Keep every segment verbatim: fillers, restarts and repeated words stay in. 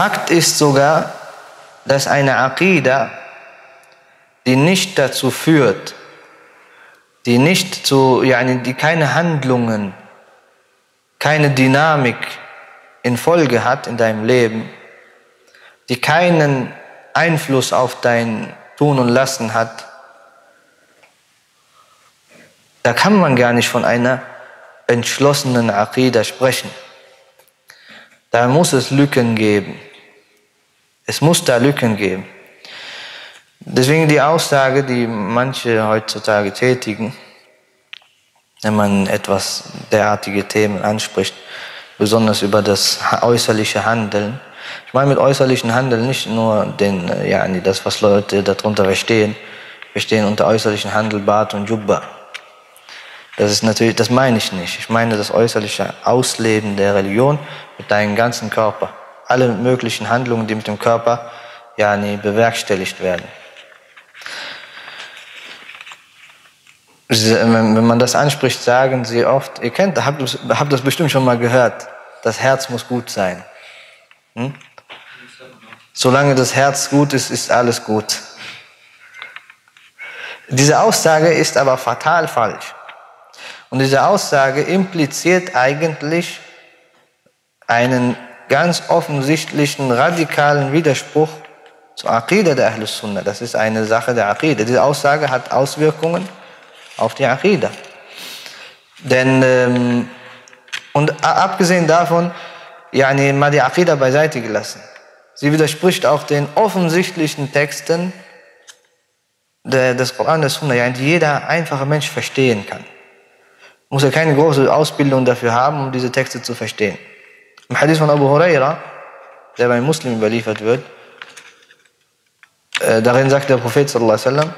Fakt ist sogar, dass eine Aqida, die nicht dazu führt, die nicht zu, yani, die keine Handlungen, keine Dynamik in Folge hat in deinem Leben, die keinen Einfluss auf dein Tun und Lassen hat, da kann man gar nicht von einer entschlossenen Aqida sprechen. Da muss es Lücken geben. Es muss da Lücken geben. Deswegen die Aussage, die manche heutzutage tätigen, wenn man etwas derartige Themen anspricht, besonders über das äußerliche Handeln. Ich meine mit äußerlichen Handeln nicht nur den, ja, das, was Leute darunter verstehen. Wir stehen unter äußerlichen Handel, Bart und Jubba. Das ist natürlich, das meine ich nicht. Ich meine das äußerliche Ausleben der Religion mit deinem ganzen Körper. Alle möglichen Handlungen, die mit dem Körper, ja, bewerkstelligt werden. Wenn man das anspricht, sagen sie oft, ihr kennt, habt das, habt das bestimmt schon mal gehört, das Herz muss gut sein. Hm? Solange das Herz gut ist, ist alles gut. Diese Aussage ist aber fatal falsch. Und diese Aussage impliziert eigentlich einen ganz offensichtlichen, radikalen Widerspruch zur Aqida der Ahl-Sunnah. Das ist eine Sache der Aqida. Diese Aussage hat Auswirkungen auf die Aqida. Denn, ähm, und abgesehen davon, ja, mal die Aqida beiseite gelassen. Sie widerspricht auch den offensichtlichen Texten der, des Koran, des Sunnah, ja, die jeder einfache Mensch verstehen kann. Muss er keine große Ausbildung dafür haben, um diese Texte zu verstehen. Im Hadith von Abu Huraira, der bei Muslim überliefert wird, äh, darin sagt der Prophet sallallahu alaihi wa sallam,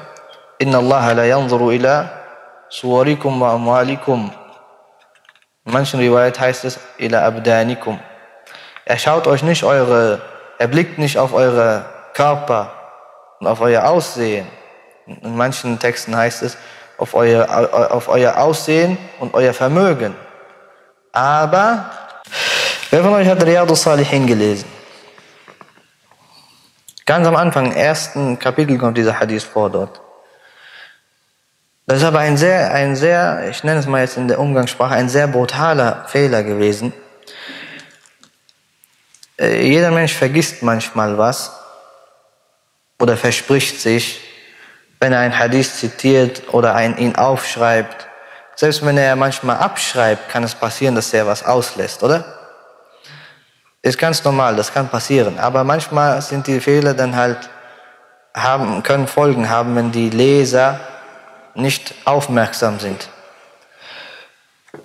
Inna Allaha la yanzuru ila suwarikum wa amwalikum. In manchen Riwayat heißt es, ila abdanikum. Er schaut euch nicht eure, er blickt nicht auf eure Körper und auf euer Aussehen. In manchen Texten heißt es, auf euer, auf euer Aussehen und euer Vermögen. Aber, wer von euch hat Riyadu al-Salihin gelesen? Ganz am Anfang, im ersten Kapitel kommt dieser Hadith vor dort. Das ist aber ein sehr, ein sehr, ich nenne es mal jetzt in der Umgangssprache, ein sehr brutaler Fehler gewesen. Jeder Mensch vergisst manchmal was oder verspricht sich, wenn er einen Hadith zitiert oder einen, ihn aufschreibt. Selbst wenn er manchmal abschreibt, kann es passieren, dass er was auslässt, oder? Ist ganz normal, das kann passieren. Aber manchmal sind die Fehler dann halt, haben, können Folgen haben, wenn die Leser nicht aufmerksam sind.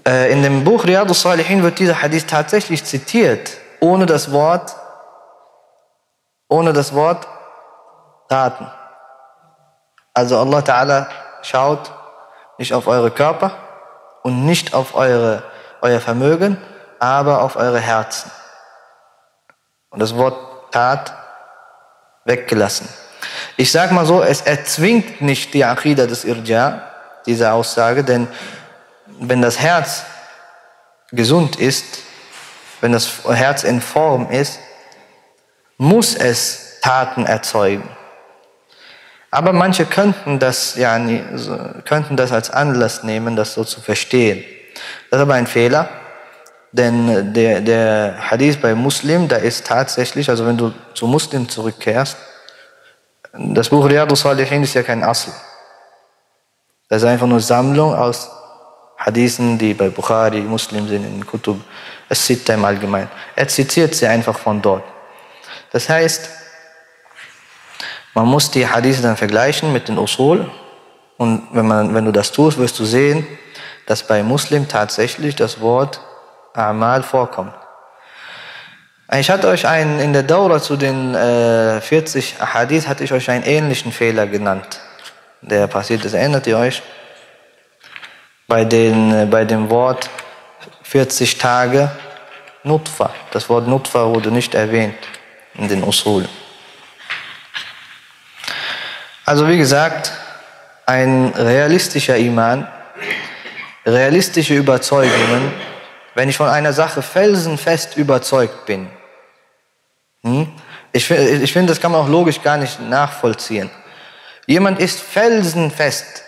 Äh, in dem Buch Riyadu Salihin wird dieser Hadith tatsächlich zitiert, ohne das Wort, ohne das Wort raten. Also Allah Ta'ala schaut nicht auf eure Körper und nicht auf eure, euer Vermögen, aber auf eure Herzen. Und das Wort Tat weggelassen. Ich sage mal so, es erzwingt nicht die Aqida des Irja, diese Aussage, denn wenn das Herz gesund ist, wenn das Herz in Form ist, muss es Taten erzeugen. Aber manche könnten das, ja, könnten das als Anlass nehmen, das so zu verstehen. Das ist aber ein Fehler, denn der, der Hadith bei Muslim, da ist tatsächlich, also wenn du zu Muslim zurückkehrst, das Buch Riyadu Salihin ist ja kein Asl. Das ist einfach nur Sammlung aus Hadithen, die bei Bukhari, Muslim sind, in Kutub As-Sittah im Allgemeinen. Er zitiert sie einfach von dort. Das heißt, man muss die Hadithe dann vergleichen mit den Usul. Und wenn, man, wenn du das tust, wirst du sehen, dass bei Muslim tatsächlich das Wort A'mal vorkommt. Ich hatte euch einen, in der Daura zu den äh, vierzig Hadith, hatte ich euch einen ähnlichen Fehler genannt, der passiert ist. Erinnert ihr euch? Bei, den, äh, bei dem Wort vierzig Tage Nutfa. Das Wort Nutfa wurde nicht erwähnt in den Usul. Also wie gesagt, ein realistischer Iman, realistische Überzeugungen. Wenn ich von einer Sache felsenfest überzeugt bin, Hm? Ich, ich finde, das kann man auch logisch gar nicht nachvollziehen. Jemand ist felsenfest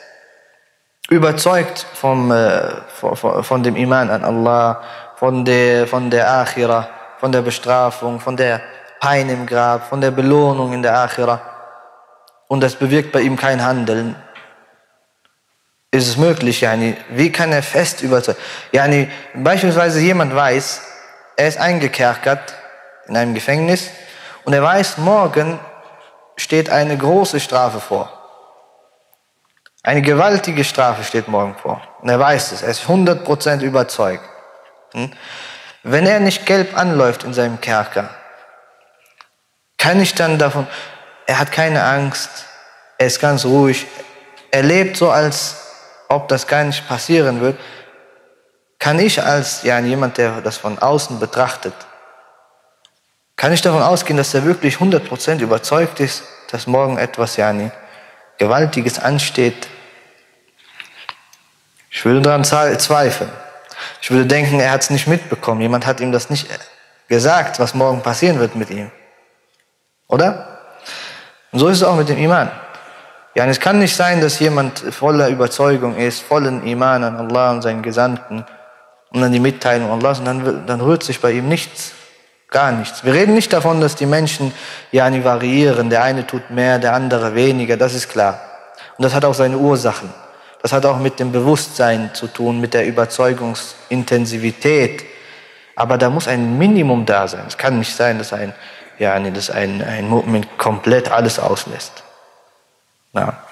überzeugt vom, äh, von, von dem Iman an Allah, von der, von der Akhira, von der Bestrafung, von der Pein im Grab, von der Belohnung in der Akhira. Und das bewirkt bei ihm kein Handeln. Ist es möglich, yani? Wie kann er fest überzeugt? Yani, beispielsweise jemand weiß, er ist eingekerkert in einem Gefängnis und er weiß, morgen steht eine große Strafe vor. Eine gewaltige Strafe steht morgen vor. Und er weiß es, er ist hundert Prozent überzeugt. Hm? Wenn er nicht gelb anläuft in seinem Kerker, kann ich dann davon, er hat keine Angst, er ist ganz ruhig, er lebt so, als ob das gar nicht passieren wird, kann ich als ja, jemand, der das von außen betrachtet, kann ich davon ausgehen, dass er wirklich hundert Prozent überzeugt ist, dass morgen etwas ja, Gewaltiges ansteht? Ich würde daran zweifeln. Ich würde denken, er hat es nicht mitbekommen. Jemand hat ihm das nicht gesagt, was morgen passieren wird mit ihm. Oder? Und so ist es auch mit dem Iman. Ja, es kann nicht sein, dass jemand voller Überzeugung ist, vollen Iman an Allah und seinen Gesandten und an die Mitteilung Allahs, und dann, dann rührt sich bei ihm nichts. Gar nichts. Wir reden nicht davon, dass die Menschen ja nicht variieren. Der eine tut mehr, der andere weniger. Das ist klar. Und das hat auch seine Ursachen. Das hat auch mit dem Bewusstsein zu tun, mit der Überzeugungsintensität. Aber da muss ein Minimum da sein. Es kann nicht sein, dass ein, ja, dass ein, ein Mu'min komplett alles auslässt. Ja.